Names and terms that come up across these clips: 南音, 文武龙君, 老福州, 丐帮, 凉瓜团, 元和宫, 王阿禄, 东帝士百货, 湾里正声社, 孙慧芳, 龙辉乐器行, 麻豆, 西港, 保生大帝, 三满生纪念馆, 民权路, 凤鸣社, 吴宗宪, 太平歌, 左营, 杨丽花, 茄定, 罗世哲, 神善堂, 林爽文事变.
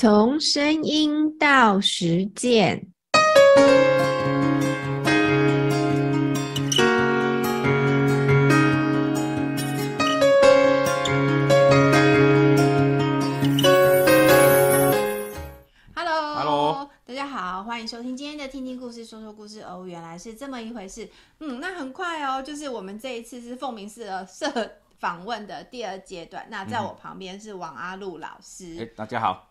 从声音到实践。Hello， 大家好，欢迎收听今天的听听故事说说故事哦，原来是这么一回事。那很快哦，就是我们这一次是凤鸣式的访问的第二阶段。那在我旁边是王阿禄老师。大家好。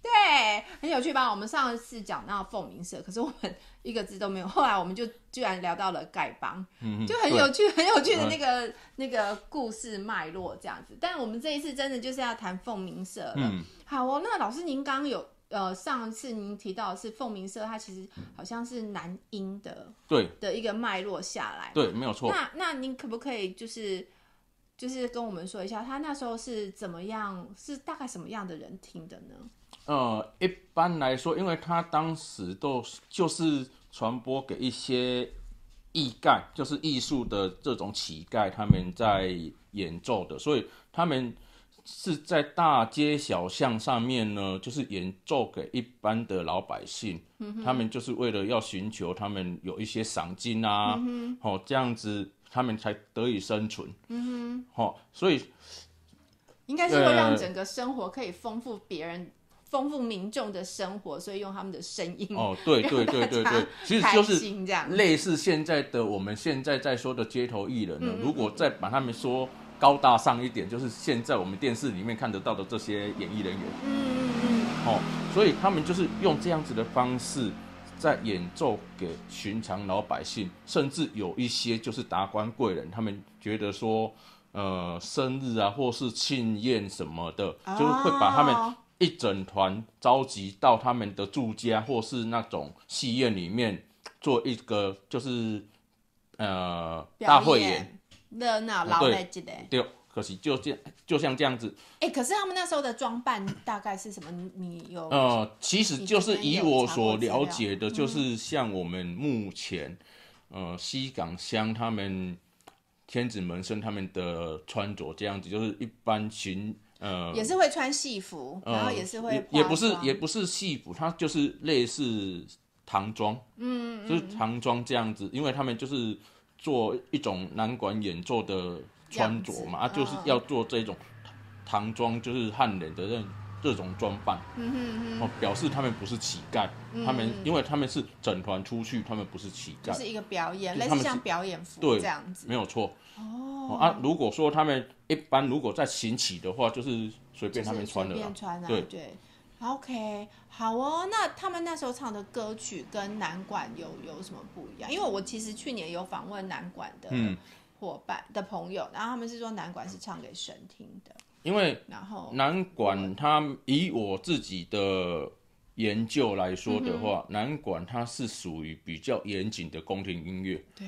对，很有趣吧？我们上一次讲到凤鸣社，可是我们一个字都没有。后来我们就居然聊到了丐帮，就很有趣，很有趣的那个故事脉络这样子。但我们这一次真的就是要谈凤鸣社了。好哦，那老师您刚刚有上次您提到的是凤鸣社，它其实好像是南音的一个脉络下来，对，没有错。那您可不可以就是跟我们说一下，他那时候是怎么样，是大概什么样的人听的呢？一般来说，因为他当时都就是传播给一些艺丐，就是艺术的这种乞丐，他们在演奏的，所以他们是在大街小巷上面呢，就是演奏给一般的老百姓。他们就是为了要寻求他们有一些赏金啊，这样子他们才得以生存。所以应该是会让整个生活可以丰富别人。丰富民众的生活，所以用他们的声音哦，对，其实就是类似现在的我们现在在说的街头艺人呢。如果再把他们说高大上一点，就是现在我们电视里面看得到的这些演艺人员。所以他们就是用这样子的方式在演奏给寻常老百姓，甚至有一些就是达官贵人，他们觉得说生日啊或是庆宴什么的，就是会把他们一整团召集到他们的住家或是那种戏院里面做一个就是大汇演，热闹老来一个。对，可是就像这样子。可是他们那时候的装扮大概是什么？你有其实就是以我所了解的，就是像我们目前西港乡他们天子门生他们的穿着这样子，就是一般也是会穿戏服，然后也是会也不是戏服，它就是类似唐装，就是唐装这样子，因为他们就是做一种南管演奏的穿着嘛，就是要做这种唐装，就是汉人的这种装扮，表示他们不是乞丐，他们因为他们是整团出去，他们不是乞丐，就是一个表演，类似像表演服这样子，没有错。如果说他们一般如果在行乞的话，就是随便他们穿的啦，对。OK， 好哦。那他们那时候唱的歌曲跟南管有什么不一样？因为我其实去年有访问南管的伙伴的朋友，然后他们是说南管是唱给神听的，因为南管他以我自己的研究来说的话，南管它是属于比较严谨的宫廷音乐，对。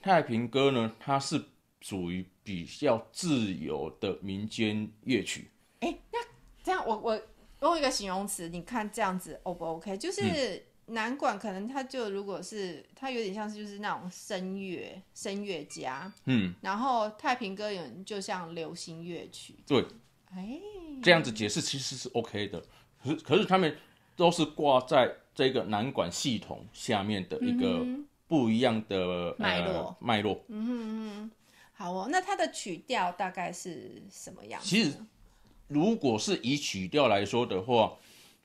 太平歌呢，它是属于比较自由的民间乐曲。那这样我用一个形容词，你看这样子 O 不 OK？ 就是南管可能它就如果是它有点像是就是那种声乐家，然后太平歌有就像流行乐曲，对，这样子解释其实是 OK 的。可是他们都是挂在这个南管系统下面的一个不一样的脉络。好哦，那它的曲调大概是什么样子？其实，如果是以曲调来说的话，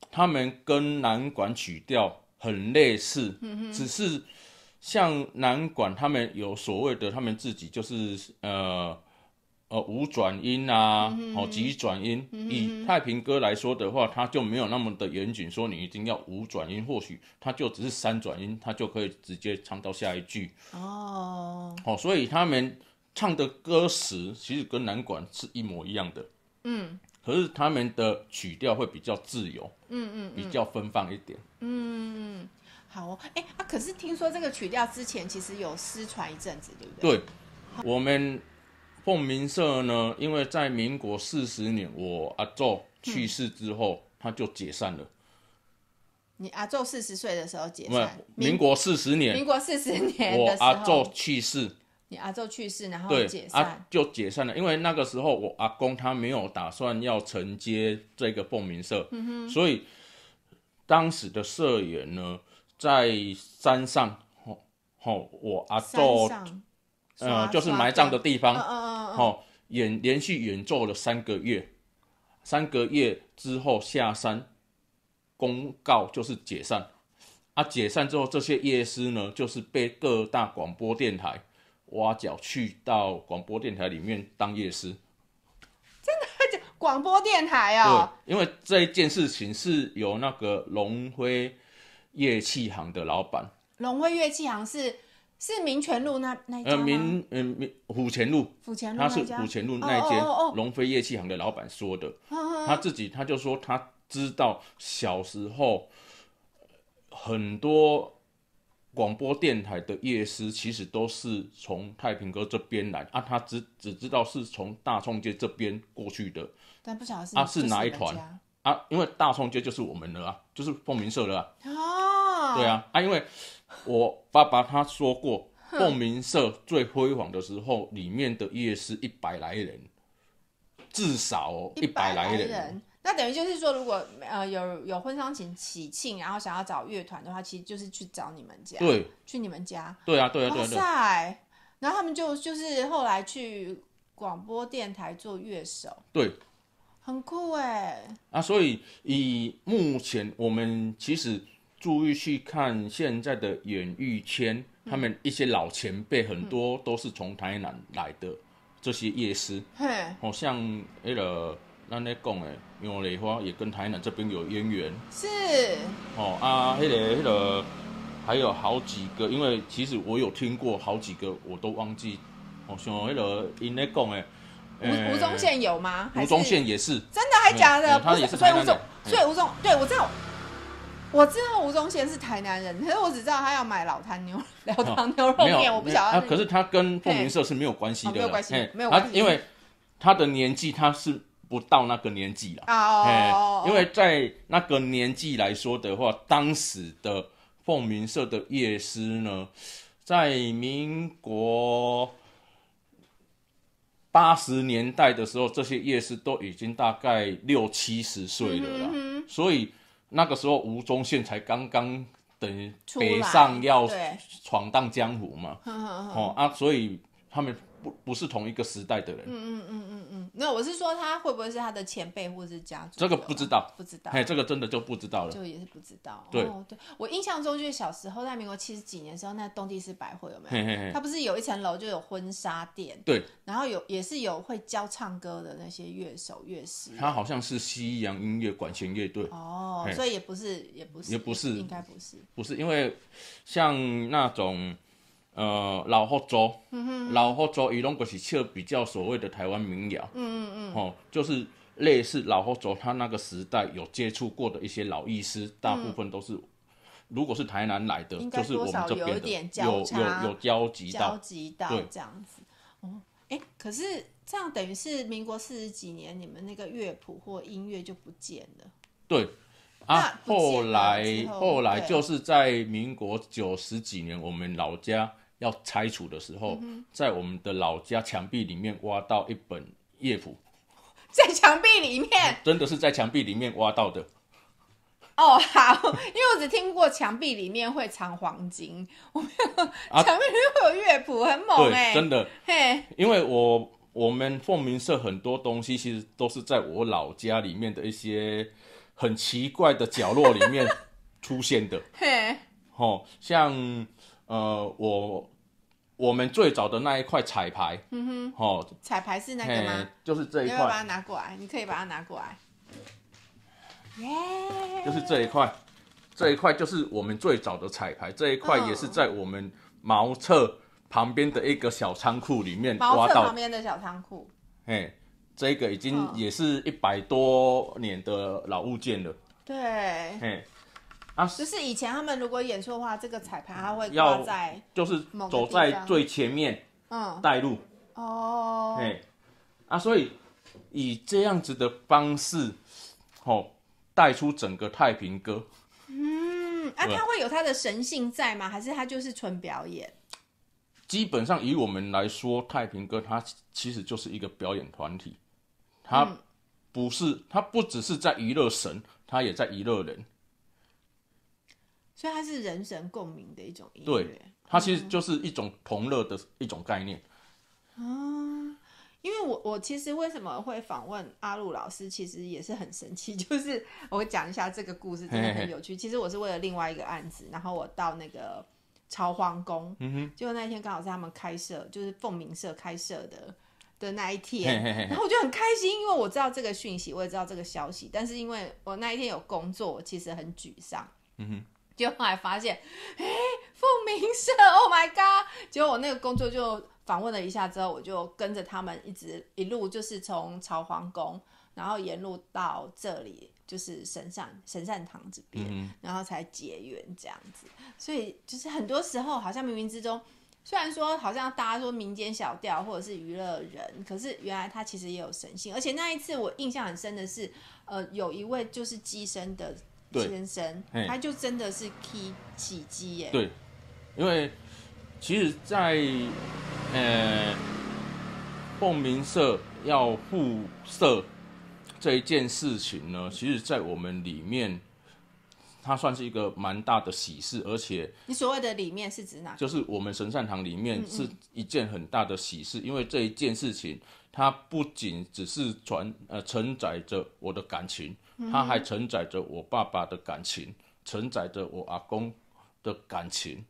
他们跟南管曲调很类似，只是像南管他们有所谓的他们自己就是五转音啊，几转音。以太平歌来说的话，它就没有那么的严谨，说你一定要五转音，或许它就只是三转音，它就可以直接唱到下一句。所以他们唱的歌词其实跟南管是一模一样的，可是他们的曲调会比较自由，比较奔放一点，好哦。可是听说这个曲调之前其实有失传一阵子，对不对？对，我们凤鸣社呢，因为在民国40年，我阿祖去世之后，他就解散了。你阿祖40岁的时候解散？民国40年，民国40年的时候，我阿祖去世。你阿祖去世然后解散，对、啊、就解散了，因为那个时候我阿公他没有打算要承接这个凤鸣社、嗯、所以当时的社员呢在山上、哦哦、我阿祖就是埋葬的地方、哦、连续演奏了3个月，之后下山公告就是解散啊，解散之后这些乐师呢就是被各大广播电台挖角去到广播电台里面当乐师。真的广播电台哦？对，因为这件事情是由那个龙辉乐器行的老板。龙辉乐器行是民权路那一家吗？府前路他是府前路那一间龙辉乐器行的老板说的。他自己他就说他知道小时候很多广播电台的乐师其实都是从太平哥这边来啊，他 只知道是从大冲街这边过去的，但不晓得 是哪一团啊？因为大冲街就是我们的啊，就是凤鸣社的啊。哦，对啊啊，因为我爸爸他说过，凤鸣社最辉煌的时候，里面的乐师100来人，至少100来人。那等于就是说，如果有婚丧喜庆，然后想要找乐团的话，其实就是去找你们家，对，去你们家，对啊，对啊，对啊，对啊。然后他们就是后来去广播电台做乐手，对，很酷哎。啊，所以以目前我们其实注意去看现在的演艺圈，他们一些老前辈很多都是从台南来的这些乐师，好、哦、像那个。咱咧讲诶，杨丽花也跟台南这边有渊源。是。哦啊，那个，还有好几个，因为其实我有听过好几个，我都忘记。哦，像那个因咧讲诶，吴宗宪有吗？吴宗宪也是。真的还假的？他也是台南人。所以吴宗，对，我知道吴宗宪是台南人，可是我只知道他要买老坛牛肉面，我不晓得。可是他跟凤鸣社是没有关系的，没有关系，没有关系。因为他的年纪，他是。不到那个年纪了、因为在那个年纪来说的话，当时的凤鸣社的乐师呢，在民国80年代的时候，这些乐师都已经大概60-70岁了啦。嗯哼嗯哼，所以那个时候吴宗宪才刚刚等于北上要闯荡江湖嘛，所以他们。不是同一个时代的人。那我是说他会不会是他的前辈或是家族？这个不知道，这个真的就不知道了，就也是不知道。对，哦、对，我印象中就是小时候在民国70几年的时候，那东帝士百货有没有？他不是有一层楼就有婚纱店？对，然后也是有会教唱歌的那些乐手乐师。他好像是西洋音乐管弦乐队哦，所以也不是，应该不是，因为像那种。老福州，老福州伊拢个是唱比较所谓的台湾民谣，就是类似老福州他那个时代有接触过的一些老艺师，大部分都是，如果是台南来的，就是我们这边的有交集到这样子。哦，哎，可是这样等于是民国40几年，你们那个乐谱或音乐就不见了。对。啊，后来就是在民国90几年，我们老家要拆除的时候，在我们的老家墙壁里面挖到一本乐谱，在墙壁里面、真的是在墙壁里面挖到的。哦，好，因为我只听过墙壁里面会藏黄金，我没有墙壁里面会有乐谱，很猛哎、欸，真的。嘿，因为我们凤鸣社很多东西其实都是在我老家里面的一些。很奇怪的角落里面出现的，哦、像我们最早的那一块彩排，彩排是那个吗？就是这一块，你要把它拿过来，你可以把它拿过来，就是这一块，这一块就是我们最早的彩排，这一块也是在我们茅厕旁边的一个小仓库里面挖到，茅厕旁边的小仓库，这个已经也是100多年的老物件了。对，啊，就是以前他们如果演出的话，这个彩排他会挂在，就是走在最前面，带路。哦，啊，所以以这样子的方式，带出整个太平歌。他会有他的神性在吗？还是他就是纯表演？基本上以我们来说，太平歌它其实就是一个表演团体，它不是，它不只是在娱乐神，它也在娱乐人。所以它是人神共鸣的一种音乐，对，它其实就是一种同乐的一种概念。嗯，因为我其实为什么会访问阿陆老师，其实也是很神奇，就是我讲一下这个故事，真的很有趣。嘿嘿，其实我是为了另外一个案子，然后我到那个朝皇宫，结果那天刚好是他们开设，就是凤鸣社开设的那一天，嘿嘿嘿，然后我就很开心，因为我知道这个讯息，我也知道这个消息，但是因为我那一天有工作，我其实很沮丧，结果后来发现，哎，凤鸣社 ，Oh my god！ 结果我那个工作就访问了一下之后，我就跟着他们一路就是从朝皇宫，然后沿路到这里，就是神善堂这边，然后才结缘这样子。所以就是很多时候好像冥冥之中，虽然说好像大家说民间小调或者是娱乐人，可是原来他其实也有神性。而且那一次我印象很深的是，有一位就是乩身的先生，他就真的是起乩耶。对，因为其实在凤鸣社要复社这一件事情呢，其实在我们里面它算是一个蛮大的喜事。而且你所谓的里面是指哪？就是我们神善堂里面是一件很大的喜事。因为这一件事情它不仅只是承载着我的感情，它还承载着我爸爸的感情，承载着我阿公的感情。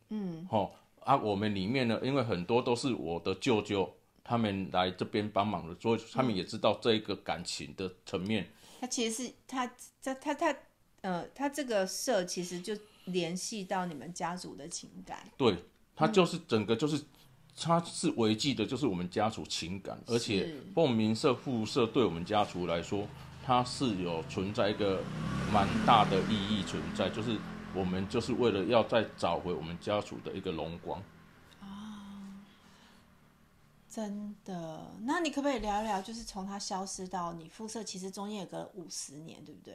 我们里面呢，因为很多都是我的舅舅他们来这边帮忙的，所以他们也知道这个感情的层面。他其实是他这个社其实就联系到你们家族的情感。对，他就是整个就是他是维系的就是我们家族情感。而且凤鸣社附社对我们家族来说，它是有存在一个蛮大的意义存在，就是我们就是为了要再找回我们家族的一个荣光。真的。那你可不可以聊一聊，就是从它消失到你复社，其实中间有个50年，对不对？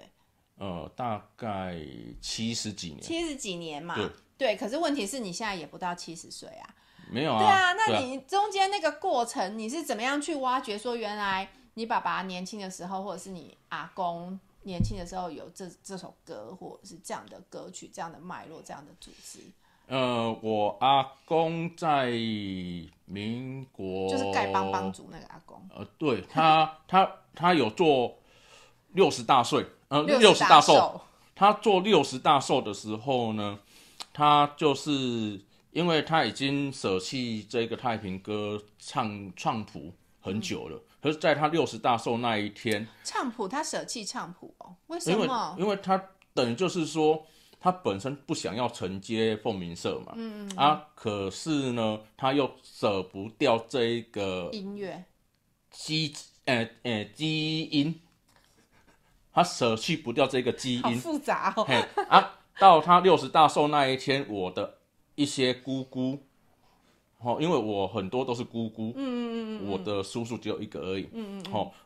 大概70几年。70几年嘛，对。可是问题是你现在也不到70岁啊。没有啊。对啊，那你中间那个过程，你是怎么样去挖掘说原来你爸爸年轻的时候，或者是你阿公年轻的时候有这首歌，或者是这样的歌曲、这样的脉络、这样的组织？我阿公在民国，就是丐帮帮主那个阿公。对，他有做60大寿，60大寿。他做60大寿的时候呢，他就是因为他已经舍弃这个太平歌唱谱很久了。可是在他60大寿那一天，唱谱他舍弃唱谱哦，为什么？因为他等于就是说，他本身不想要承接凤鸣社嘛，可是呢，他又舍不掉这一个音乐基因，他舍弃不掉这个基因，好复杂哦。到他60大寿那一天，我的一些姑姑。因为我很多都是姑姑，我的叔叔只有一个而已，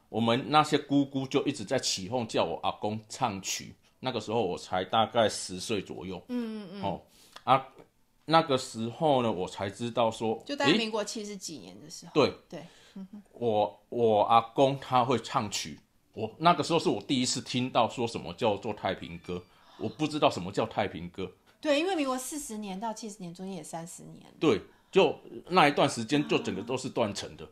我们那些姑姑就一直在起哄叫我阿公唱曲。那个时候我才大概10岁左右，那个时候呢，我才知道说，就在民国70几年的时候，对，我阿公他会唱曲。我那个时候是我第一次听到说什么叫做太平歌，我不知道什么叫太平歌。对，因为民国40年到70年中间也30年了。对。就那一段时间，就整个都是断层的。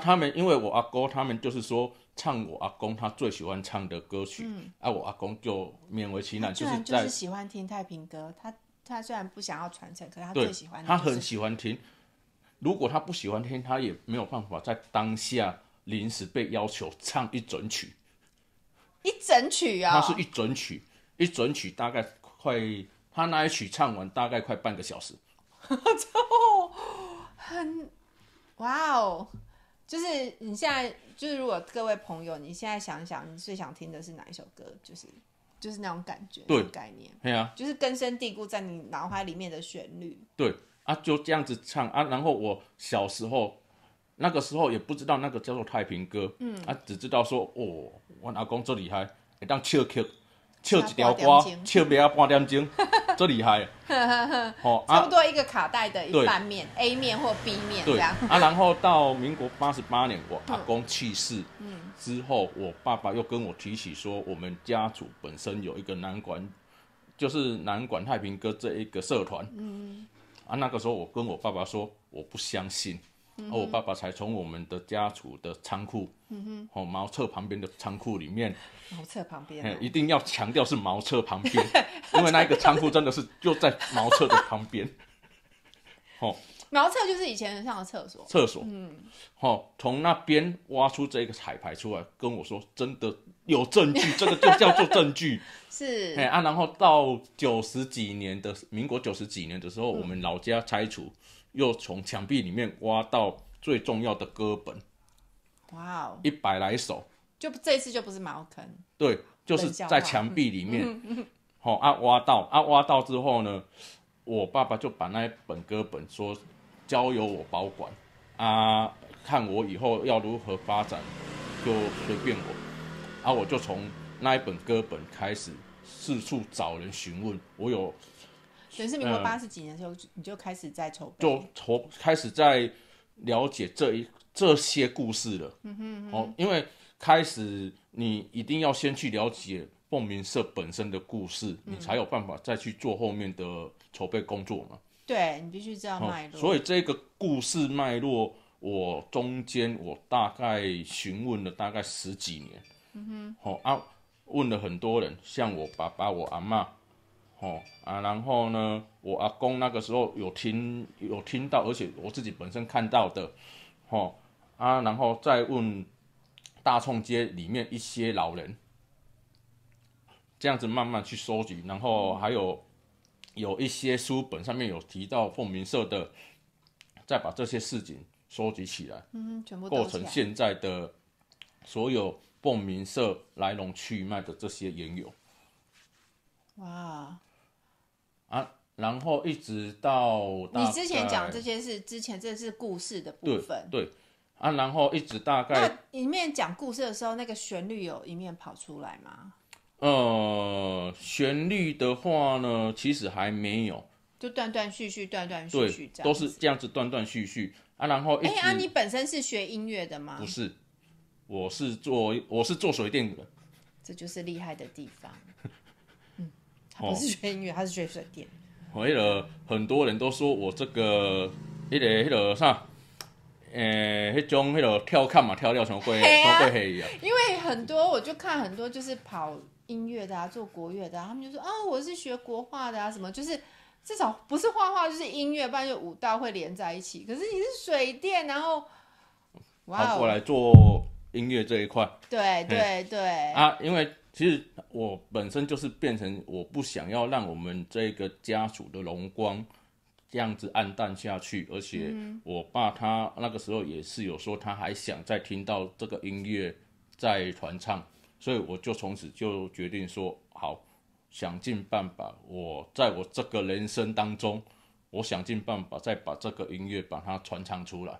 他们因为我阿公，他们就是说唱我阿公他最喜欢唱的歌曲，我阿公就勉为其难，就是喜欢听太平歌。他虽然不想要传承，可是他最喜欢的、他很喜欢听。如果他不喜欢听，他也没有办法在当下临时被要求唱一整曲。一整曲啊、哦！他是一整曲，大概他那一曲唱完，大概快半个小时。就很哇哦！就是你现在，就是如果各位朋友，你现在想想，你最想听的是哪一首歌？就是那种感觉，那种概念，对啊，就是根深蒂固在你脑海里面的旋律。对啊，就这样子唱啊。然后我小时候那个时候也不知道那个叫做太平歌，只知道说哦，我阿公最厉害，会当唱曲，唱一条歌，唱不了半点钟。这厉害，哦，差不多一个卡带的一半面 A 面或 B 面这样。啊，然后到民国88年，我阿公去世之后，我爸爸又跟我提起说，我们家族本身有一个南管，就是南管太平歌这一个社团。嗯，啊，那个时候我跟我爸爸说，我不相信。而我爸爸才从我们的家族的仓库，哦，茅厕旁边的仓库里面，茅厕旁边、啊，一定要强调是茅厕旁边，因为那一个仓库真的是就在茅厕的旁边，哦，茅厕就是以前上的厕所，嗯，哦，从那边挖出这个彩排出来，跟我说真的有证据，这个就叫做证据，是，哎啊，然后到民国九十几年的时候，我们老家拆除。又从墙壁里面挖到最重要的歌本，哇哦，100来首，就这次就不是茅坑，对，就是在墙壁里面，好、挖到之后呢，我爸爸就把那一本歌本说交由我保管，啊，看我以后要如何发展，就随便我，啊，我就从那一本歌本开始四处找人询问，我有。等于是民国80几年的时候，你就开始在筹备，就开始在了解这些故事了。哦，因为开始你一定要先去了解凤鸣社本身的故事，你才有办法再去做后面的筹备工作嘛。对，你必须知道脉络。所以这个故事脉络，我中间我大概询问了大概10几年。问了很多人，像我爸爸、我阿嬷。哦啊，然后呢，我阿公那个时候有听到，而且我自己本身看到的，哦啊，然后再问大冲街里面一些老人，这样子慢慢去收集，然后还有一些书本上面有提到凤鸣社的，再把这些事情收集起来，全部构成现在的所有凤鸣社来龙去脉的这些缘由。哇。啊，然后一直到你之前讲这些是之前这是故事的部分，对啊，然后一直大概那一面讲故事的时候，那个旋律有一面跑出来吗？旋律的话呢，其实还没有，就断断续续这样，都是这样子断断续续啊，然后啊，你本身是学音乐的吗？不是，我是做水电的，这就是厉害的地方。他不是学音乐，他是学水电。回了很多人都说我这个那个啥，那种那个跳看嘛，跳什么鬼，什么鬼。因为很多我就看很多就是跑音乐的啊，做国乐的啊，他们就说啊，我是学国画的啊，什么就是至少不是画画就是音乐，不然就舞蹈会连在一起。可是你是水电，然后哇，我来做音乐这一块。对啊，因为。其实我本身就是变成我不想要让我们这个家族的荣光这样子暗淡下去，而且我爸他那个时候也是有说他还想再听到这个音乐在传唱，所以我就从此就决定说好，想尽办法，我在我这个人生当中，我想尽办法再把这个音乐把它传唱出来。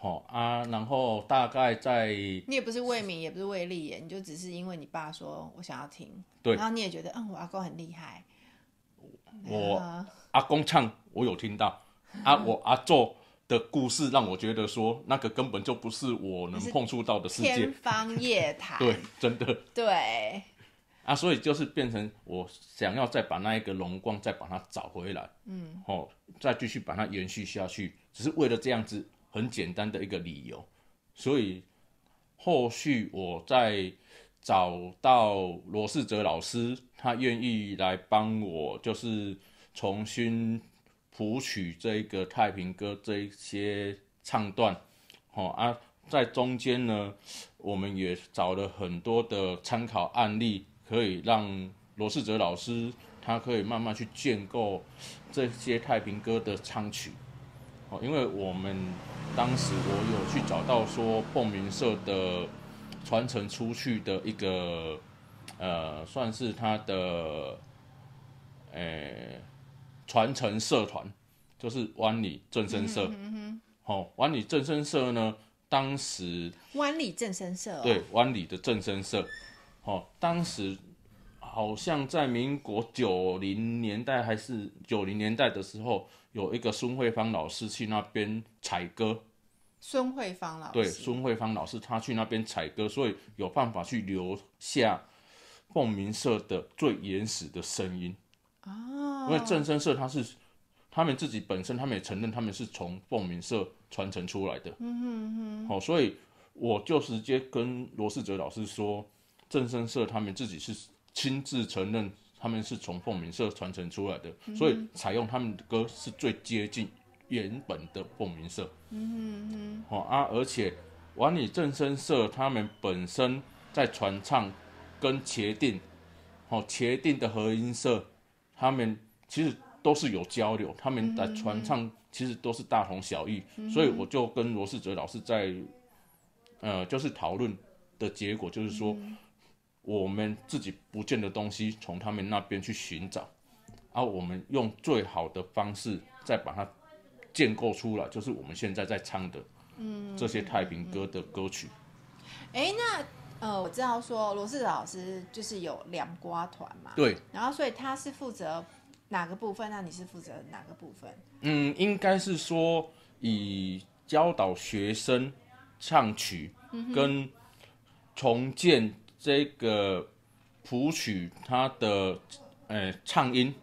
好、啊，然后大概在你也不是为名，也不是为利耶，你就只是因为你爸说我想要听，对，然后你也觉得我阿公很厉害，我阿公唱我有听到啊，我阿祖的故事让我觉得说那个根本就不是我能碰触到的世界，天方夜谭，对，真的，对，啊，所以就是变成我想要再把那一个荣光再把它找回来，再继续把它延续下去，只是为了这样子。很简单的一个理由，所以后续我在找到罗世哲老师，他愿意来帮我，就是重新谱曲这个太平歌这一些唱段，在中间呢，我们也找了很多的参考案例，可以让罗世哲老师他可以慢慢去建构这些太平歌的唱曲。因为我们当时我有去找到说凤鸣社的传承出去的一个算是他的传承社团，就是湾里正声社。湾里正声社呢，当时湾里正声社，对，湾里的正声社，当时好像在民国90年代还是90年代的时候，有一个孙慧芳老师去那边采歌。孙慧芳老师，对，孙慧芳老师他去那边采歌，所以有办法去留下凤鸣社的最原始的声音。哦，因为正声社他们自己本身，他们也承认他们是从凤鸣社传承出来的。嗯哼哼。好，所以我就直接跟罗士哲老师说，正声社他们自己是亲自承认他们是从凤鸣社传承出来的，所以采用他们的歌是最接近原本的凤鸣社。嗯哼哼。啊，而且完里正声社他们本身在传唱跟茄定，茄定的和音社，他们其实都是有交流，他们的传唱其实都是大同小异，所以我就跟罗士哲老师在就是讨论的结果就是说，我们自己不见的东西从他们那边去寻找，啊，我们用最好的方式再把它建构出来，就是我们现在在唱的这些太平歌的歌曲。那我知道说罗士哲老师就是有凉瓜团嘛，对，然后所以他是负责哪个部分？那你是负责哪个部分？应该是说以教导学生唱曲跟重建这个谱曲它的唱音，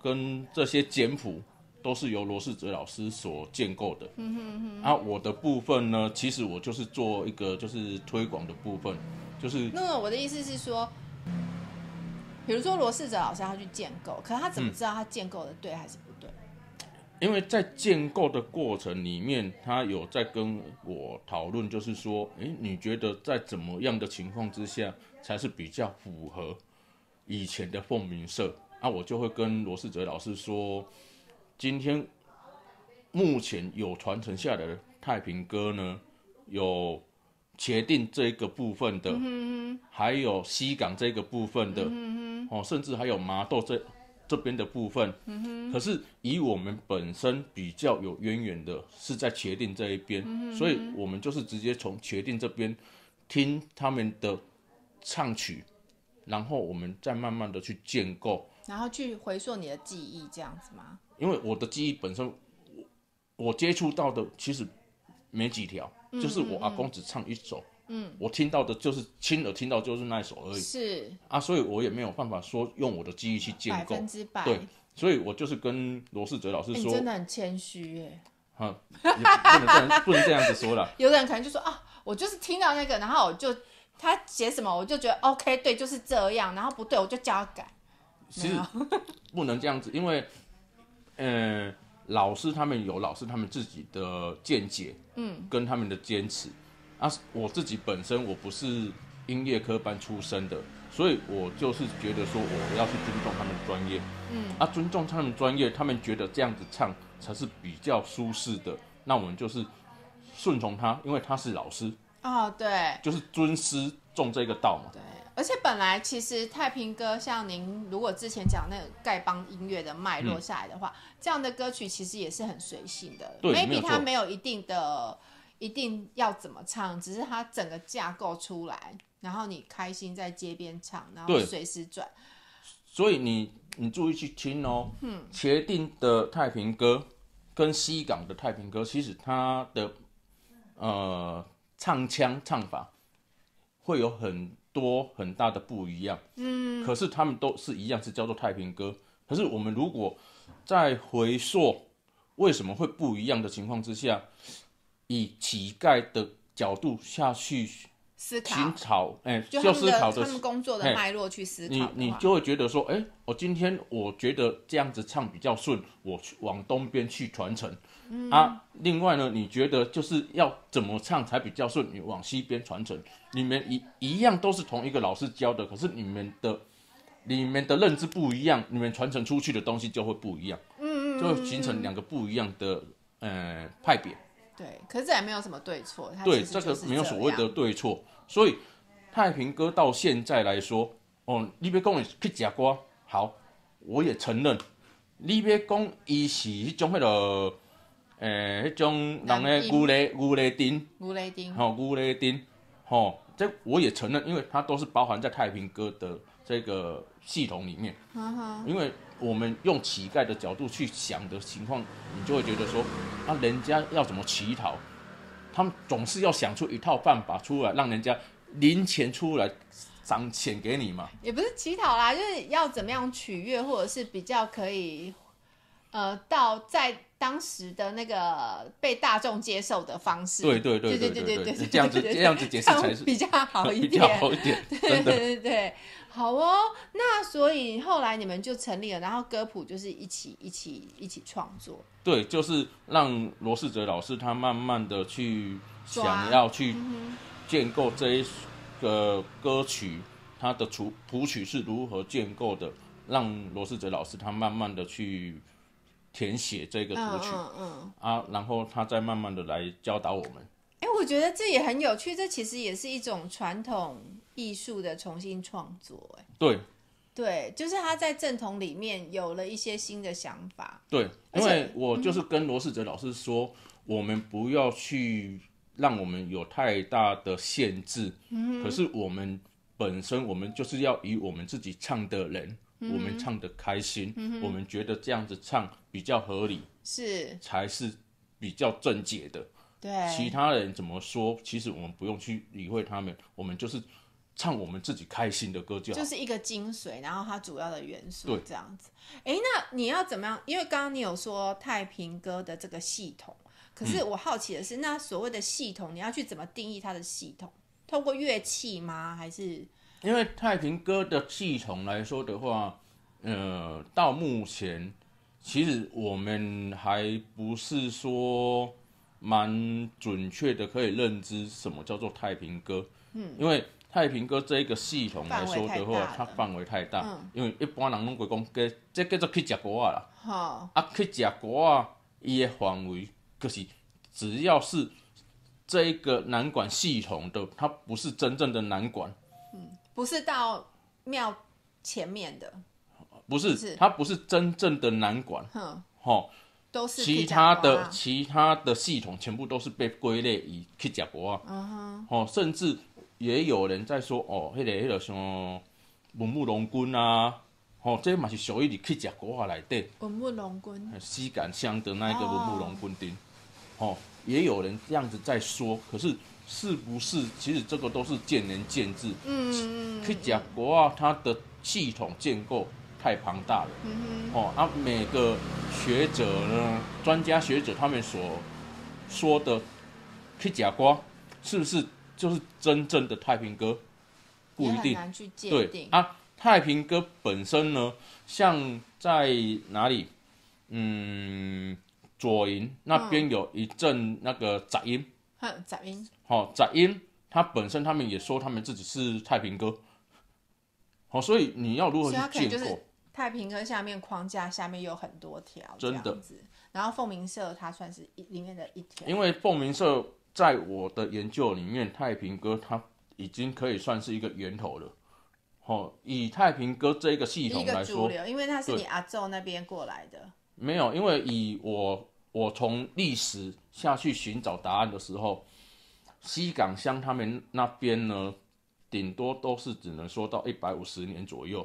跟这些简谱都是由罗士哲老师所建构的。我的部分呢，其实我就是做一个就是推广的部分，就是我的意思是说，比如说罗士哲老师他去建构，可是他怎么知道他建构的对还是不对？因为在建构的过程里面，他有在跟我讨论，就是说，你觉得在怎么样的情况之下才是比较符合以前的凤鸣社？我就会跟罗士哲老师说，今天目前有传承下来的太平歌呢，有茄定这个部分的，还有西港这个部分的，甚至还有麻豆这边的部分。可是以我们本身比较有渊源的是在茄定这一边，所以我们就是直接从茄定这边听他们的唱曲，然后我们再慢慢的去建构，然后去回溯你的记忆这样子吗？因为我的记忆本身，我接触到的其实没几条，就是我阿公只唱一首，我听到的就是亲耳听到就是那一首而已，是啊，所以我也没有办法说用我的记忆去建构100%，对，所以我就是跟罗士哲老师说，你真的很谦虚耶，不能这样子说啦。有的人可能就说啊，我就是听到那个，然后我就他写什么我就觉得 OK 对就是这样，然后不对我就叫他改，其实不能这样子，因为老师他们自己的见解，跟他们的坚持。我自己本身我不是音乐科班出身的，所以我就是觉得说我要去尊重他们专业，尊重他们专业，他们觉得这样子唱才是比较舒适的，那我们就是顺从他，因为他是老师，对，就是尊师重这个道嘛，对。而且本来其实太平歌，像您如果之前讲那个丐帮音乐的脉络下来的话，这样的歌曲其实也是很随性的，对， maybe 它没有一定要怎么唱，只是它整个架构出来，然后你开心在街边唱，然后随时转。所以你注意去听哦，茄定的太平歌跟西港的太平歌，其实它的唱腔唱法会有很大的不一样，可是他们都是一样，是叫做太平歌。可是我们如果在回溯为什么会不一样的情况之下，以乞丐的角度下去思考，就思考他们工作的脉络去思考的话，你就会觉得说，我今天我觉得这样子唱比较顺，我往东边去传承。另外呢，你觉得就是要怎么唱才比较顺？你往西边传承。你们一样都是同一个老师教的，可是你们的认知不一样，你们传承出去的东西就会不一样，就会形成两个不一样的派别。对，可是也没有什么对错，它对这个没有所谓的对错。所以太平歌到现在来说，你要说去吃瓜，好，我也承认。你要说它是那种那种人的牛犁丁，这我也承认，因为它都是包含在太平歌的这个系统里面。因为我们用乞丐的角度去想的情况，你就会觉得说，啊，人家要怎么乞讨，他们总是要想出一套办法出来，让人家零钱出来。赏钱给你嘛，也不是乞讨啦，就是要怎么样取悦，或者是比较可以，到在当时的那个被大众接受的方式。对，这样子解释才是比较好一点，对。好哦，那所以后来你们就成立了，然后歌谱就是一起创作。对，就是让罗士哲老师他慢慢的去想要去建构这一。歌曲它的谱曲是如何建构的，让罗士哲老师他慢慢的去填写这个谱曲，然后他再慢慢的来教导我们。我觉得这也很有趣，这其实也是一种传统艺术的重新创作。对，就是他在正统里面有了一些新的想法。对，因为我就是跟罗士哲老师说，我们不要去让我们有太大的限制，可是我们本身我们就是要以我们自己唱的人，我们唱的开心，我们觉得这样子唱比较合理，才是比较正解的。对，其他人怎么说，其实我们不用去理会他们，我们就是唱我们自己开心的歌就好，就是一个精髓，然后它主要的元素这样子。那你要怎么样？因为刚刚你有说太平歌的这个系统。可是我好奇的是，那所谓的系统，你要去怎么定义它的系统？透过乐器吗？还是？因为太平歌的系统来说的话，到目前其实我们还不是说蛮准确的可以认知什么叫做太平歌。因为太平歌这个系统来说的话，它范围太大，因为一般人拢会讲，这叫做去吃歌啊啦。去吃歌啊，伊的范围。可是只要是这一个南管系统的，它不是真正的南管，不是到庙前面的，不是它不是真正的南管，都是其他的系统全部都是被归类以去吃博啊，甚至也有人在说那个像文武龙君啊。这也是属于你去吃国里面文武龙君西港乡的那一个文武龙君丁，也有人这样子在说，可是是不是其实这个都是见仁见智。去吃国它的系统建构太庞大了，每个学者呢，专家学者他们所说的去吃国是不是就是真正的太平歌，不一定，也很难去界定。太平歌本身呢，像在哪里？左营那边有一阵那个杂音，杂音，它本身他们也说他们自己是太平歌，所以你要如何去建构？就是太平歌下面框架下面有很多条，真的。然后凤鸣社它算是里面的一条，因为凤鸣社在我的研究里面，太平歌它已经可以算是一个源头了。以太平歌这个系统来说，因为它是你阿祖那边过来的。没有，因为以我从历史下去寻找答案的时候，西港乡他们那边呢，顶多都是只能说到150年左右。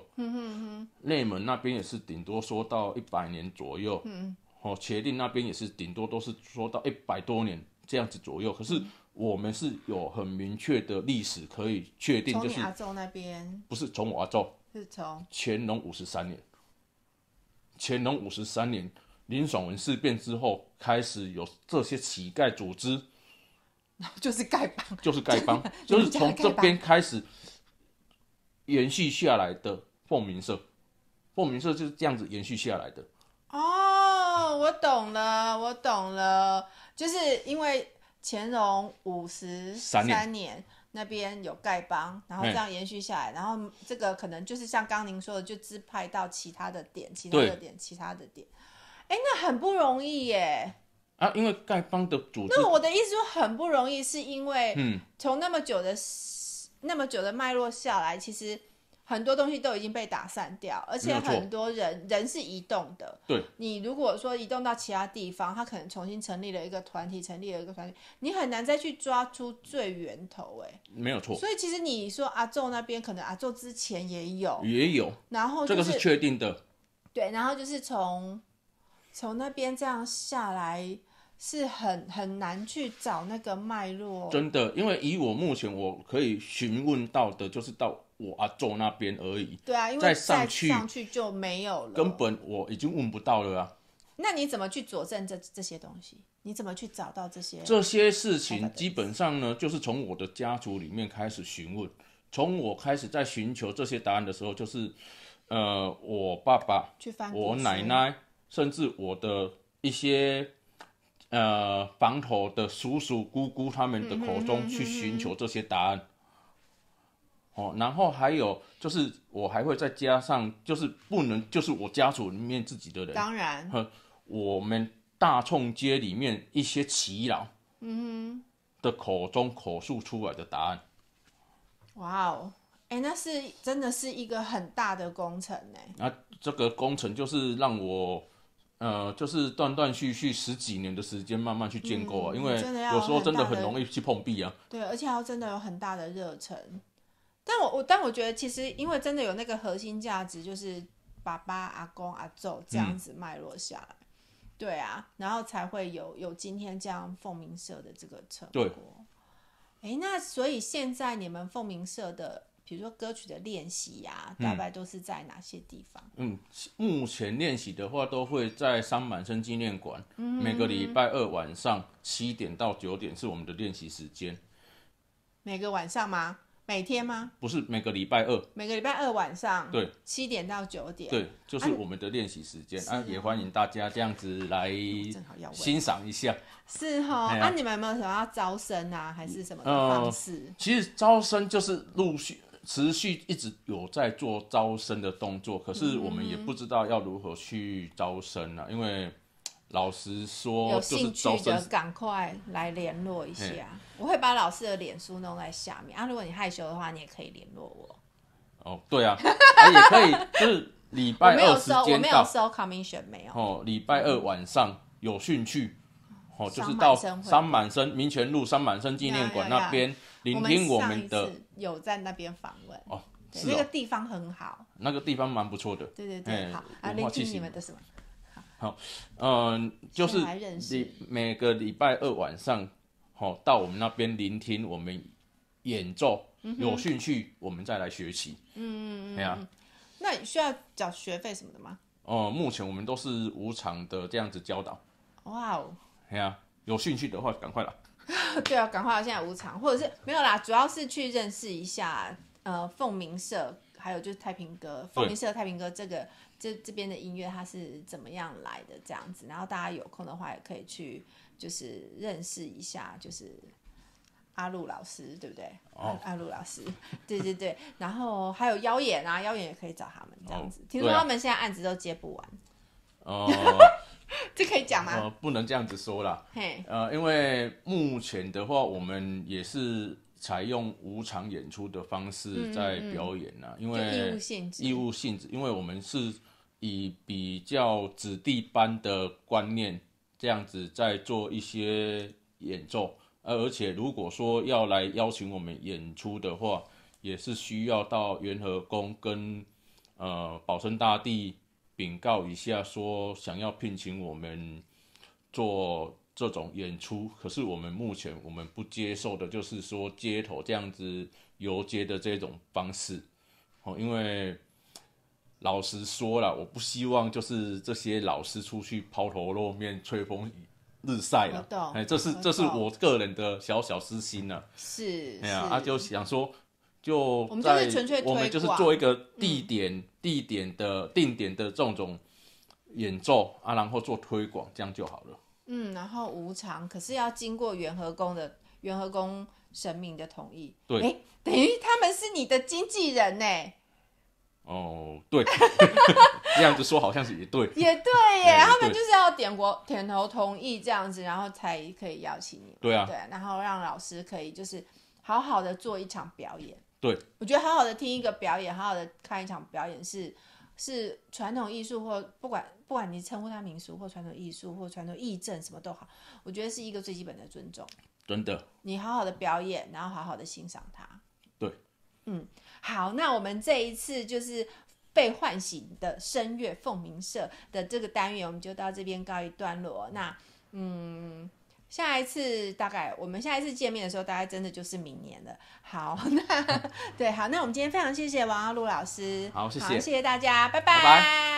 内门那边也是顶多说到100年左右。茄萣那边也是顶多都是说到100多年这样子左右。可是我们是有很明确的历史可以确定，就是从你阿祖那边，不是从我阿祖，是从乾隆53年。乾隆53年，林爽文事变之后，开始有这些乞丐组织，就是丐帮，就是从这边开始延续下来的凤鸣社就是这样子延续下来的。我懂了，就是因为。乾隆53年那边有丐帮，然后这样延续下来，然后这个可能就是像刚您说的，就支派到其他的点。那很不容易耶。因为丐帮的组织，那我的意思说很不容易，是因为从那么久的脉络下来，其实很多东西都已经被打散掉，而且很多人是移动的。对，你如果说移动到其他地方，他可能重新成立了一个团体，你很难再去抓出最源头。哎，没有错。所以其实你说阿宙那边，可能阿宙之前也有，然后、就是、这个是确定的。对，然后就是从那边这样下来。是很难去找那个脉络，真的，因为以我目前我可以询问到的，就是到我阿祖那边而已。对啊，因为再上去就没有了，根本我已经问不到了啊。那你怎么去佐证这些东西？你怎么去找到这些事情？基本上呢，就是从我的家族里面开始询问，从我开始在寻求这些答案的时候，就是我爸爸、我奶奶，甚至我的一些。房头的叔叔姑姑他们的口中去寻求这些答案，哦，然后还有就是我还会再加上就是不能就是我家族里面自己的人，当然，我们大冲街里面一些耆老，的口中口述出来的答案。哇哦，哎，那是真的是一个很大的工程呢。那这个工程就是让我。就是断断续续十几年的时间慢慢去建构啊，因为有时候真的很容易去碰壁啊。对，而且要真的有很大的热忱。但我觉得其实因为真的有那个核心价值，就是爸爸、阿公、阿祖这样子脉络下来，对啊，然后才会有今天这样凤鸣社的这个成果。对，那所以现在你们凤鸣社的。比如说歌曲的练习啊，大概都是在哪些地方？目前练习的话，都会在三满生纪念馆，每个礼拜二晚上7点到9点是我们的练习时间。每个晚上吗？每天吗？不是，每个礼拜二。每个礼拜二晚上，对，7点到9点，对，就是我们的练习时间啊，也欢迎大家这样子来欣赏一下。是哈、啊，你们有没有什么要招生啊，还是什么的方式？其实招生就是陆续。持续一直有在做招生的动作，可是我们也不知道要如何去招生啊，因为老实说，有兴趣的赶快来联络一下，我会把老师的脸书弄在下面啊。如果你害羞的话，你也可以联络我。哦，对啊，也可以，就是礼拜二时间到，我没有收 commission 没有。哦，礼拜二晚上有兴趣，哦，就是到三满生民权路三满生纪念馆那边。聆听我们的，我们上一次有在那边访问哦，是哦，那个地方很好，那个地方蛮不错的。对对对，好啊，聆听你们的什么？好，就是每个礼拜二晚上，到我们那边聆听我们演奏，有兴趣我们再来学习。对啊，那你需要缴学费什么的吗？哦，目前我们都是无偿的这样子教导。哇哦，对啊，有兴趣的话赶快来。对啊，赶快！现在无偿，或者是没有啦，主要是去认识一下凤鸣社，还有就是太平歌，凤鸣社太平歌这边的音乐它是怎么样来的这样子，然后大家有空的话也可以去就是认识一下，就是阿陆老师，对不对？哦，阿陆老师，对对对，然后还有妖眼啊，妖眼也可以找他们这样子。听说他们现在案子都接不完。哦。这可以讲吗？不能这样子说啦。因为目前的话，我们也是采用无偿演出的方式在表演啦，因为义务性质，因为我们是以比较子弟般的观念这样子在做一些演奏，而且如果说要来邀请我们演出的话，也是需要到元和宫跟保生大帝。禀告一下，说想要聘请我们做这种演出，可是我们目前我们不接受的就是说街头这样子游街的这种方式，因为老实说啦，我不希望就是这些老师出去抛头露面、吹风日晒了，这是我个人的小私心了。是，哎呀，就想说。我们就是纯粹推广，我们就是做一个定点的这种演奏啊，然后做推广，这样就好了。然后无偿，可是要经过元和宫神明的同意。对，等于他们是你的经纪人呢。哦，对，这样子说好像是也对，也对耶。他们就是要点头同意这样子，然后才可以邀请你。对啊，然后让老师可以就是好好的做一场表演。对，我觉得好好的听一个表演，好好的看一场表演是传统艺术，或不管你称呼它民俗或传统艺术或传统艺政什么都好，我觉得是一个最基本的尊重。真的，你好好的表演，然后好好的欣赏它。对，嗯，好，那我们这一次就是被唤醒的声乐凤鸣社的这个单元，我们就到这边告一段落。那下一次大概我们下一次见面的时候，大概真的就是明年了。好，那对，好，那我们今天非常谢谢王耀禄老师，好，谢谢大家，拜拜。拜拜。